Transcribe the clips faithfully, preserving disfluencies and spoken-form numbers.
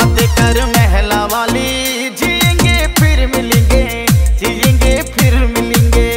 मत कर महला वाली, जिएंगे फिर मिलेंगे, जिएंगे फिर मिलेंगे।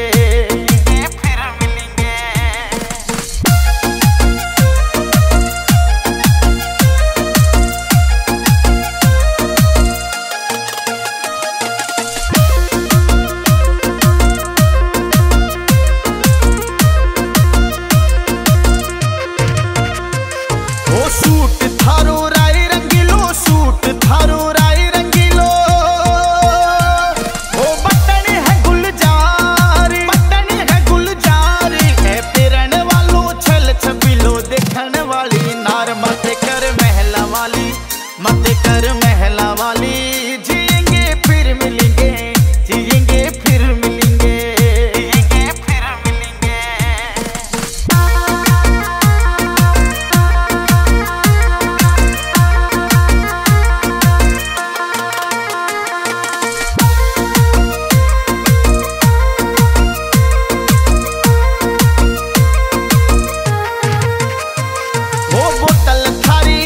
मत कर महला वाली, जिएंगे फिर मिलेंगे, जिएंगे फिर मिलेंगे, जिएंगे फिर मिलेंगे। ओ बोतल थारी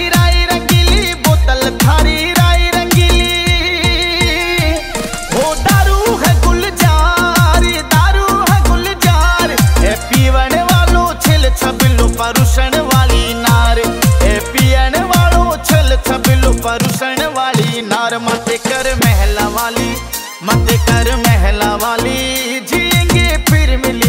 परुषण वाली नार, ए पियन वालों छल छबिलो परुषण वाली नार। मत कर महला वाली, मत कर महला वाली, जिएंगे फिर मिलेंगे।